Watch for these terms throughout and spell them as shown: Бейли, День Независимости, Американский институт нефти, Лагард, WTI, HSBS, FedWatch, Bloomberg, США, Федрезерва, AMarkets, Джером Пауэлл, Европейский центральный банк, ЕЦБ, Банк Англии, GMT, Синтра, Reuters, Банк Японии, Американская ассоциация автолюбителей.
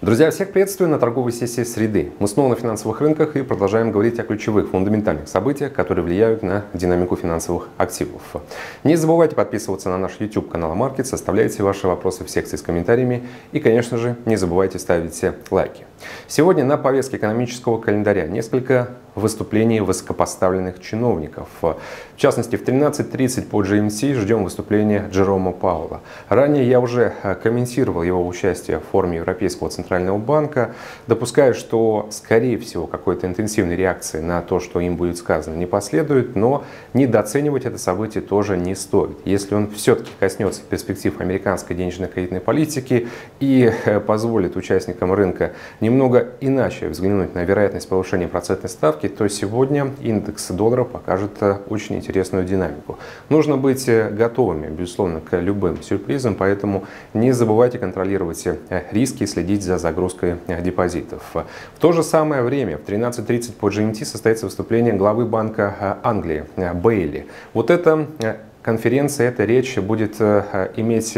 Друзья, всех приветствую на торговой сессии среды. Мы снова на финансовых рынках и продолжаем говорить о ключевых фундаментальных событиях, которые влияют на динамику финансовых активов. Не забывайте подписываться на наш YouTube-канал AMarkets, оставляйте ваши вопросы в секции с комментариями и, конечно же, не забывайте ставить лайки. Сегодня на повестке экономического календаря несколько выступлений высокопоставленных чиновников. В частности, в 13:30 по GMT ждем выступления Джерома Пауэлла. Ранее я уже комментировал его участие в форуме Европейского центрального банка. Допускаю, что, скорее всего, какой-то интенсивной реакции на то, что им будет сказано, не последует, но недооценивать это событие тоже не стоит. Если он все-таки коснется перспектив американской денежно-кредитной политики и позволит участникам рынка немного иначе взглянуть на вероятность повышения процентной ставки, то сегодня индекс доллара покажет очень интересную динамику. Нужно быть готовыми, безусловно, к любым сюрпризам, поэтому не забывайте контролировать риски и следить за загрузкой депозитов. В то же самое время в 13:30 по GMT состоится выступление главы Банка Англии Бейли. Вот эта конференция, эта речь будет иметь,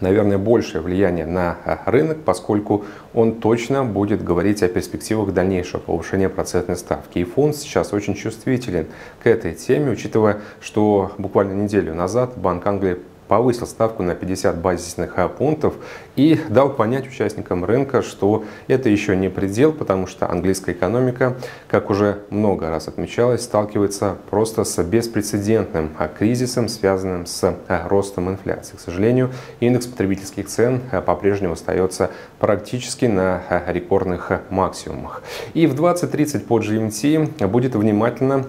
наверное, большее влияние на рынок, поскольку он точно будет говорить о перспективах дальнейшего повышения процентной ставки. И фонд сейчас очень чувствителен к этой теме, учитывая, что буквально неделю назад Банк Англии повысил ставку на 50 базисных пунктов и дал понять участникам рынка, что это еще не предел, потому что английская экономика, как уже много раз отмечалось, сталкивается просто с беспрецедентным кризисом, связанным с ростом инфляции. К сожалению, индекс потребительских цен по-прежнему остается практически на рекордных максимумах. И в 20:30 по GMT будет внимательно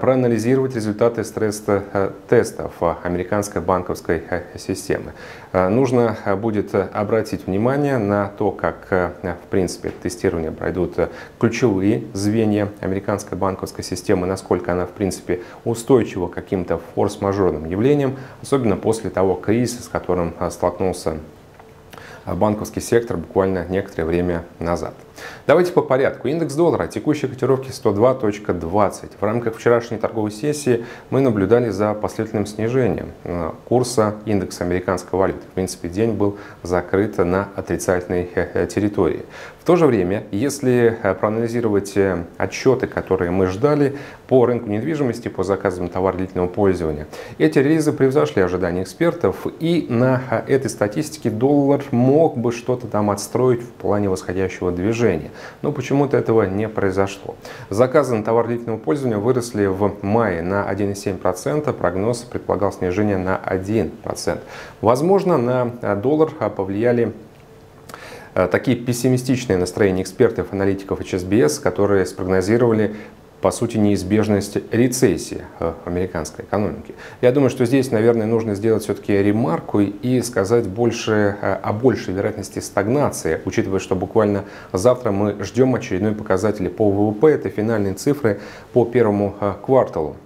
проанализировать результаты стресс-тестов американской банковской системы. Нужно будет обратить внимание на то, как, в принципе, тестирование пройдут ключевые звенья американской банковской системы, насколько она, в принципе, устойчива к каким-то форс-мажорным явлениям, особенно после того кризиса, с которым столкнулся банковский сектор буквально некоторое время назад. Давайте по порядку. Индекс доллара текущей котировки 102.20. В рамках вчерашней торговой сессии мы наблюдали за последовательным снижением курса индекса американской валюты. В принципе, день был закрыт на отрицательной территории. В то же время, если проанализировать отчеты, которые мы ждали по рынку недвижимости, по заказам товаров длительного пользования, эти релизы превзошли ожидания экспертов, и на этой статистике доллар мог бы что-то там отстроить в плане восходящего движения. Но почему-то этого не произошло. Заказы на товар длительного пользования выросли в мае на 1,7%. Прогноз предполагал снижение на 1%. Возможно, на доллар повлияли такие пессимистичные настроения экспертов, аналитиков HSBS, которые спрогнозировали, по сути, неизбежность рецессии американской экономики. Я думаю, что здесь, наверное, нужно сделать все-таки ремарку и сказать больше о большей вероятности стагнации, учитывая, что буквально завтра мы ждем очередной показатель по ВВП, это финальные цифры по первому кварталу.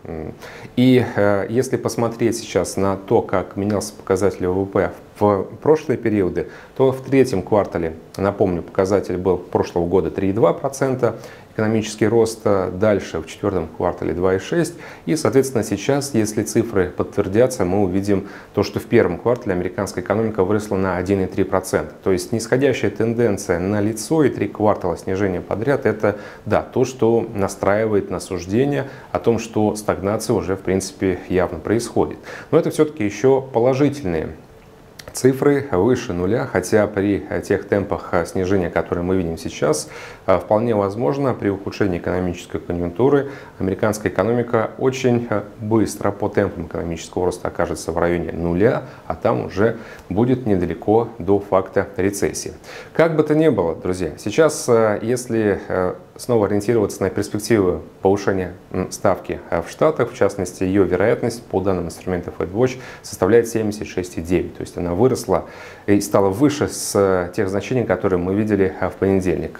И если посмотреть сейчас на то, как менялся показатель ВВП в прошлые периоды, то в третьем квартале, напомню, показатель был прошлого года 3,2%, экономический рост дальше в четвертом квартале 2,6%. И, соответственно, сейчас, если цифры подтвердятся, мы увидим то, что в первом квартале американская экономика выросла на 1,3%. То есть нисходящая тенденция на лицо и три квартала снижения подряд – это, да, то, что настраивает на суждение о том, что стагнация уже, в принципе, явно происходит. Но это все-таки еще положительные цифры, выше нуля, хотя при тех темпах снижения, которые мы видим сейчас, вполне возможно, при ухудшении экономической конъюнктуры американская экономика очень быстро по темпам экономического роста окажется в районе нуля, а там уже будет недалеко до факта рецессии. Как бы то ни было, друзья, сейчас, если снова ориентироваться на перспективы повышения ставки в Штатах, в частности, ее вероятность по данным инструмента FedWatch составляет 76,9, то есть она выросла и стала выше с тех значений, которые мы видели в понедельник.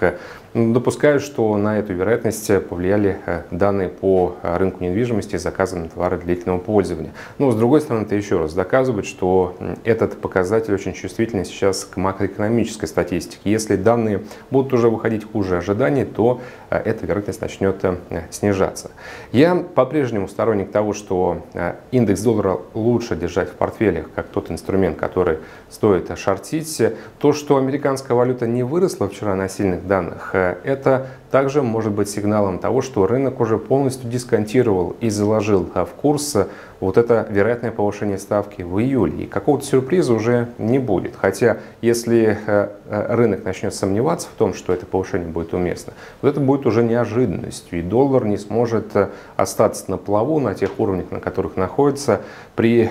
Допускаю, что на эту вероятность повлияли данные по рынку недвижимости и заказы на товары длительного пользования. Но, с другой стороны, это еще раз доказывает, что этот показатель очень чувствительный сейчас к макроэкономической статистике. Если данные будут уже выходить хуже ожиданий, то эта вероятность начнет снижаться. Я по-прежнему сторонник того, что индекс доллара лучше держать в портфелях, как тот инструмент, который стоит шортить. То, что американская валюта не выросла вчера на сильных данных, это также может быть сигналом того, что рынок уже полностью дисконтировал и заложил в курс вот это вероятное повышение ставки в июле. И какого-то сюрприза уже не будет. Хотя, если рынок начнет сомневаться в том, что это повышение будет уместно, вот это будет уже неожиданностью. И доллар не сможет остаться на плаву на тех уровнях, на которых находится, при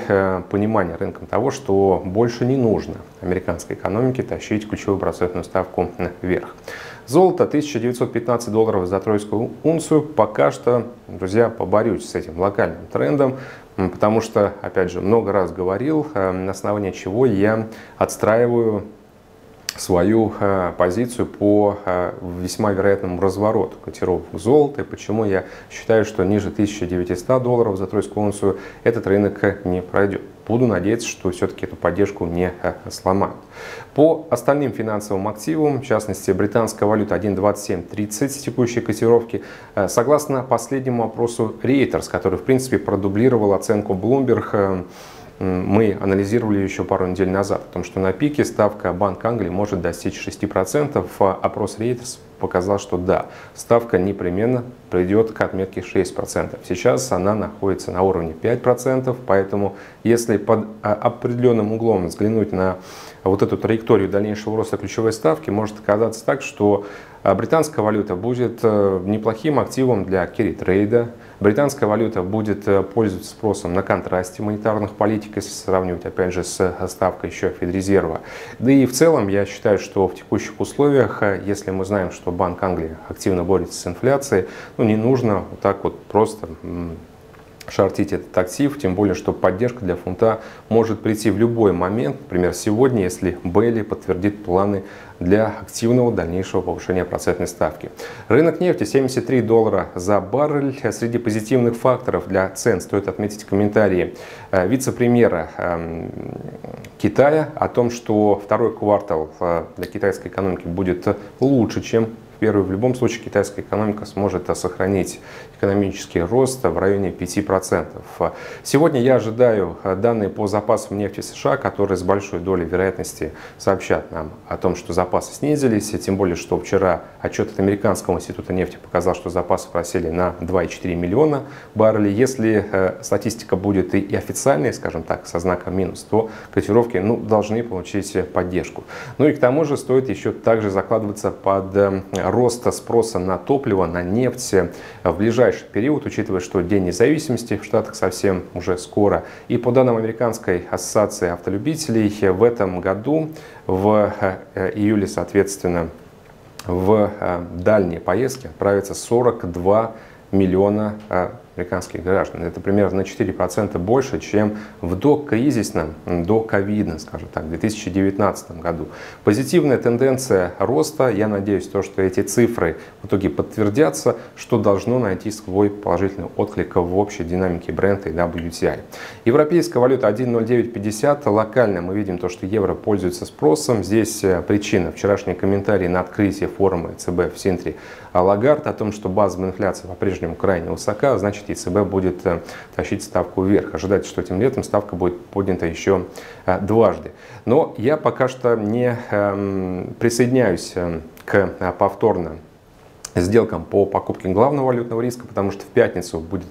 понимании рынком того, что больше не нужно американской экономике тащить ключевую процентную ставку вверх. Золото $1915 за тройскую унцию. Пока что, друзья, поборюсь с этим локальным трендом, потому что, опять же, много раз говорил, на основании чего я отстраиваю свою позицию по весьма вероятному развороту котировок золота, и почему я считаю, что ниже $1900 за тройскую унцию этот рынок не пройдет. Буду надеяться, что все-таки эту поддержку не сломают. По остальным финансовым активам, в частности, британская валюта 1.2730 с текущей котировки. Согласно последнему опросу Reuters, который, в принципе, продублировал оценку Bloomberg, мы анализировали еще пару недель назад, потому что на пике ставка Банка Англии может достичь 6%. Опрос Reuters показал, что да, ставка непременно придет к отметке 6%. Сейчас она находится на уровне 5%, поэтому если под определенным углом взглянуть на вот эту траекторию дальнейшего роста ключевой ставки, может оказаться так, что британская валюта будет неплохим активом для керри-трейда. Британская валюта будет пользоваться спросом на контрасте монетарных политик, если сравнивать, опять же, с ставкой еще Федрезерва. Да и в целом я считаю, что в текущих условиях, если мы знаем, что Банк Англии активно борется с инфляцией, ну, не нужно вот так вот просто шортить этот актив, тем более, что поддержка для фунта может прийти в любой момент, например, сегодня, если Бейли подтвердит планы для активного дальнейшего повышения процентной ставки. Рынок нефти $73 за баррель. Среди позитивных факторов для цен стоит отметить комментарии вице-премьера Китая о том, что второй квартал для китайской экономики будет лучше, чем первый. В любом случае, китайская экономика сможет сохранить экономический рост в районе 5%. Сегодня я ожидаю данные по запасам нефти США, которые с большой долей вероятности сообщат нам о том, что запасы снизились. Тем более, что вчера отчет от Американского института нефти показал, что запасы просели на 2,4 миллиона баррелей. Если статистика будет и официальной, скажем так, со знаком минус, то котировки, ну, должны получить поддержку. Ну и к тому же стоит еще также закладываться под роста спроса на топливо, на нефть в ближайший период, учитывая, что День независимости в Штатах совсем уже скоро. И по данным Американской ассоциации автолюбителей, в этом году, в июле, соответственно, в дальние поездки отправится 42 миллиона американских граждан. Это примерно на 4% больше, чем в докризисном, доковидном, скажем так, 2019 году. Позитивная тенденция роста. Я надеюсь, то, что эти цифры в итоге подтвердятся, что должно найти свой положительный отклик в общей динамике бренда и WTI. Европейская валюта 1.0950. Локально мы видим то, что евро пользуется спросом. Здесь причина — вчерашний комментарий на открытие форума ЦБ в Синтре Лагард о том, что базовая инфляция по-прежнему крайне высока, значит, ЕЦБ будет тащить ставку вверх. Ожидается, что этим летом ставка будет поднята еще дважды. Но я пока что не присоединяюсь к повторно сделкам по покупке главного валютного риска, потому что в пятницу будет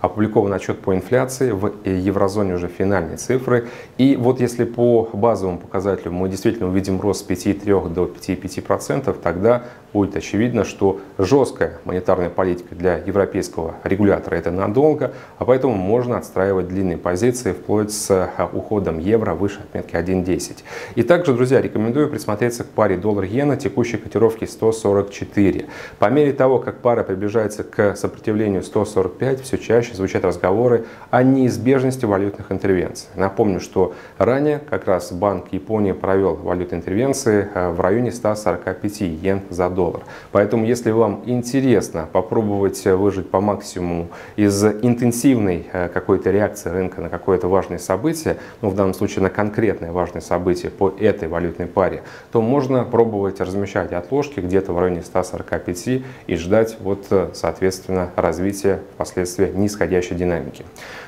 опубликован отчет по инфляции, в еврозоне уже финальные цифры. И вот если по базовому показателю мы действительно увидим рост с 5,3 до 5,5%, тогда будет очевидно, что жесткая монетарная политика для европейского регулятора — это надолго, а поэтому можно отстраивать длинные позиции вплоть с уходом евро выше отметки 1.10. И также, друзья, рекомендую присмотреться к паре доллар-иена, текущей котировки 144. По мере того, как пара приближается к сопротивлению 145, все чаще чаще звучат разговоры о неизбежности валютных интервенций. Напомню, что ранее как раз Банк Японии провел валютные интервенции в районе 145 йен за доллар. Поэтому, если вам интересно попробовать выжить по максимуму из интенсивной какой-то реакции рынка на какое-то важное событие, ну, в данном случае на конкретное важное событие по этой валютной паре, то можно пробовать размещать отложки где-то в районе 145 и ждать, вот, соответственно, развития впоследствии нисходящей динамики.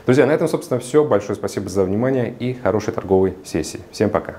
Друзья, на этом, собственно, все. Большое спасибо за внимание и хорошей торговой сессии. Всем пока!